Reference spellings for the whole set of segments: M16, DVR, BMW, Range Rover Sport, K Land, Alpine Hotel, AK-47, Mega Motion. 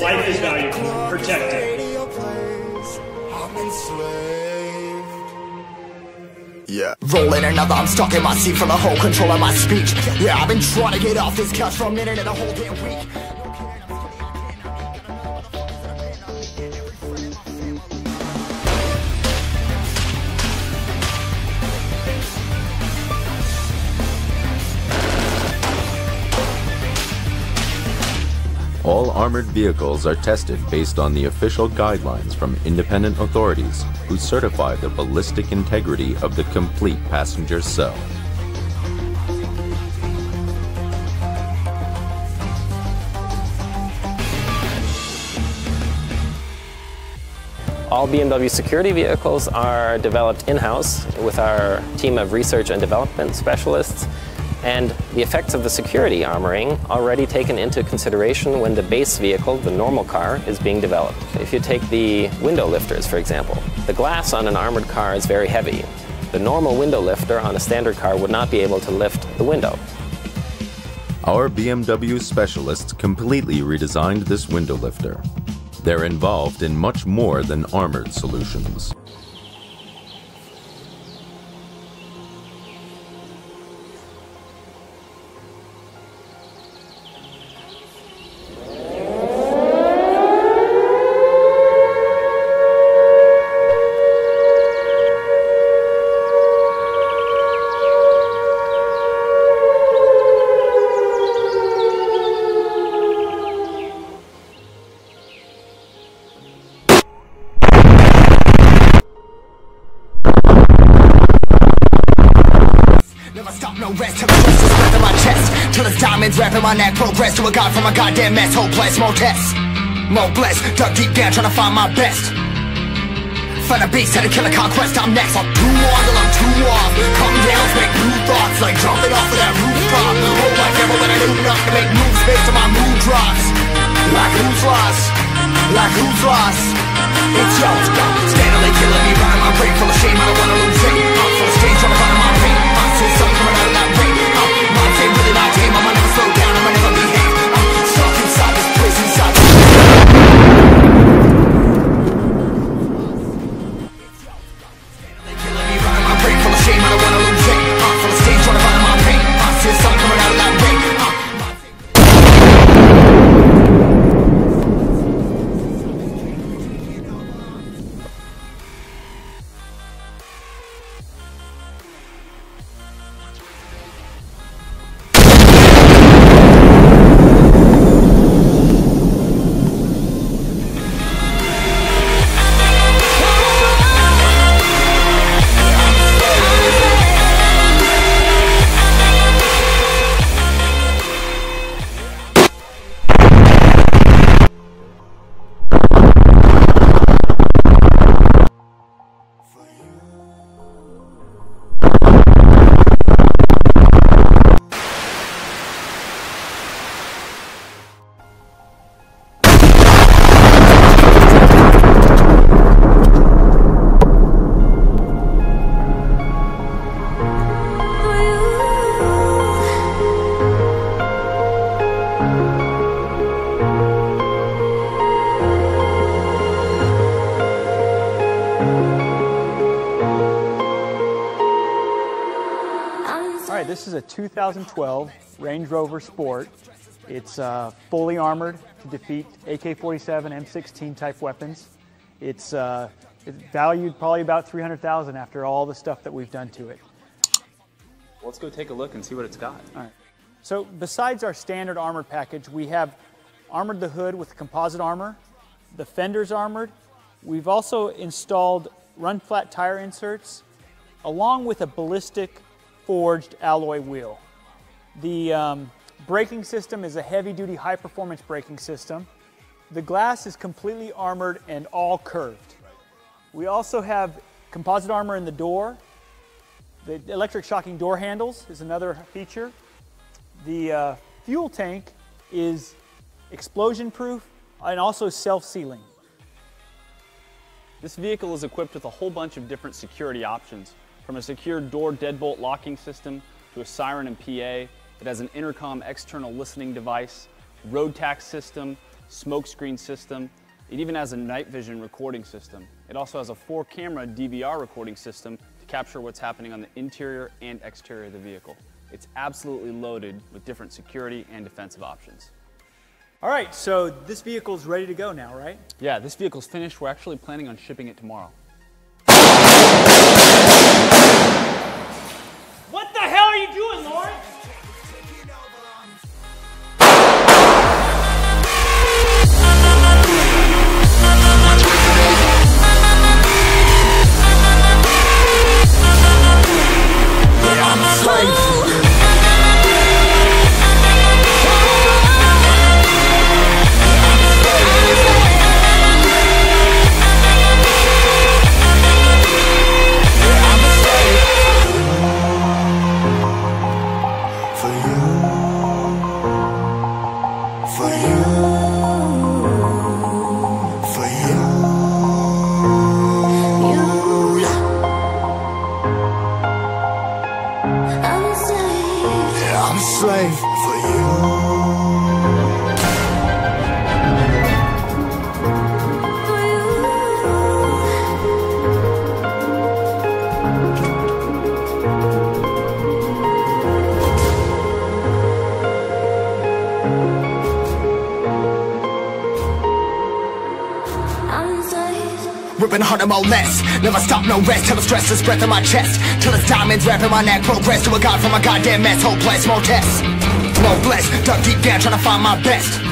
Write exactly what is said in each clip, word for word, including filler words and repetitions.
Life is valuable. Protect it. I'm enslaved. Yeah. Rolling another, I'm stuck in my seat from the whole control of my speech. Yeah, I've been trying to get off this couch for a minute and a whole damn week. All armored vehicles are tested based on the official guidelines from independent authorities who certify the ballistic integrity of the complete passenger cell. All B M W security vehicles are developed in-house with our team of research and development specialists. And the effects of the security armoring are already taken into consideration when the base vehicle, the normal car, is being developed. If you take the window lifters, for example, the glass on an armored car is very heavy. The normal window lifter on a standard car would not be able to lift the window. Our B M W specialists completely redesigned this window lifter. They're involved in much more than armored solutions. Wrapping my neck, progress to a god from a goddamn mess. Hopeless, more tests, more blessed. Dug deep down, trying to find my best. Find a beast, had to kill a conquest. I'm next. I'm too on till I'm too off. Come down, make new thoughts, like jumping off of that rooftop. The whole life never let I do enough to make moves based on my mood drops. Like who's lost? Like who's lost? It's yours. Steadily killing me, riding my brain full of shame. I don't wanna lose it. I'm full of shame, trying to find my pain. I see something coming out of that brain. I'm really not tame. I'm gonna slow down. I'm gonna never behave. I'm stuck inside this prison, inside this They killing me, riding my brain full of shame. I don't wanna lose it. I'm full of stage, trying to find my pain. I see something coming out of that brain. This is a two thousand twelve Range Rover Sport. It's uh, fully armored to defeat A K forty-seven, M sixteen type weapons. It's, uh, it's valued probably about three hundred thousand dollars after all the stuff that we've done to it. Let's go take a look and see what it's got. All right. So besides our standard armor package, we have armored the hood with composite armor. The fender's armored. We've also installed run flat tire inserts along with a ballistic forged alloy wheel. The um, braking system is a heavy-duty, high-performance braking system. The glass is completely armored and all curved. We also have composite armor in the door. The electric shocking door handles is another feature. The uh, fuel tank is explosion-proof and also self-sealing. This vehicle is equipped with a whole bunch of different security options, from a secure door deadbolt locking system to a siren and P A. It has an intercom external listening device, road tax system, smoke screen system. It even has a night vision recording system. It also has a four camera D V R recording system to capture what's happening on the interior and exterior of the vehicle. It's absolutely loaded with different security and defensive options. All right, so this vehicle's ready to go now, right? Yeah, this vehicle's finished. We're actually planning on shipping it tomorrow. What the hell are you doing, Lawrence? Slave for you. Ripping hard and more less, never stop, no rest, till the stress is breath in my chest, till it's diamonds wrapping my neck, progress to a god from a goddamn mess, hopeless, more tests, more blessed, dug deep down, trying to find my best,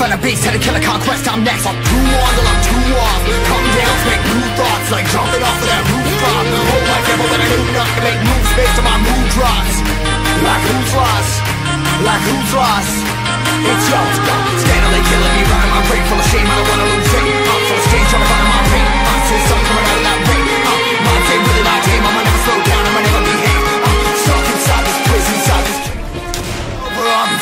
find a beast, had to kill a conquest, I'm next, I'm too on till I'm too off, come down, make new thoughts, like jumping off of that rooftop, the whole life ever that I knew not to make moves based on my mood drops, like who's lost, like who's lost, it's yours, standing killing me, running my brain full of shame, I don't wanna lose it, I'm full of shame, trying to find my pain, I'm seeing something coming out of that rain, uh, my day, really my game, I'ma never slow down, I'ma never behave, I'm uh, stuck inside this place, inside this where I'm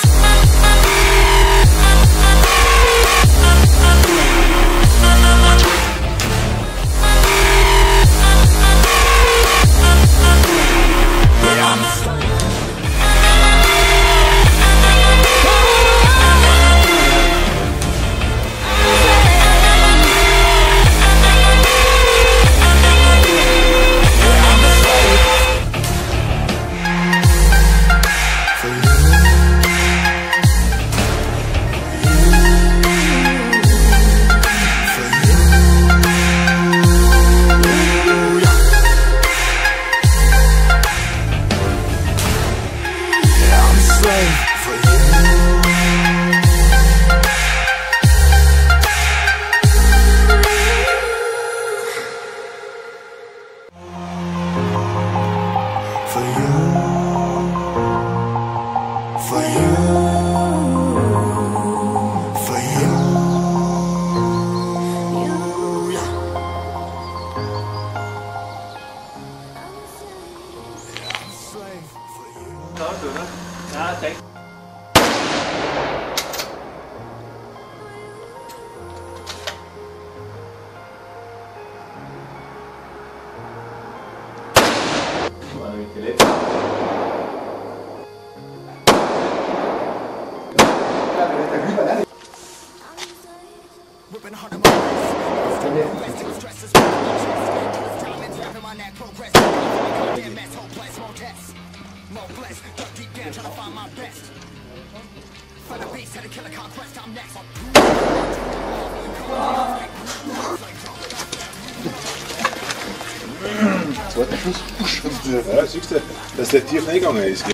Ja, das ist, das ist der Tier reingegangen ist.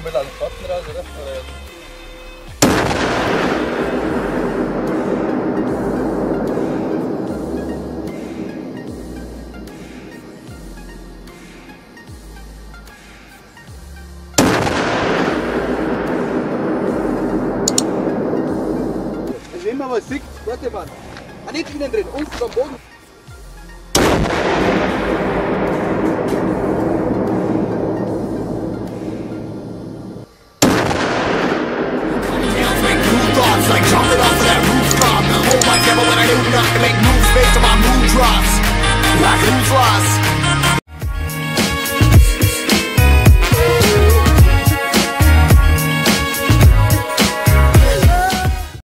اعمل على الفتره ده Nehmen wir mal sechs, warte mal. Ah, nicht innen drin, unten am Boden. Like who's lost?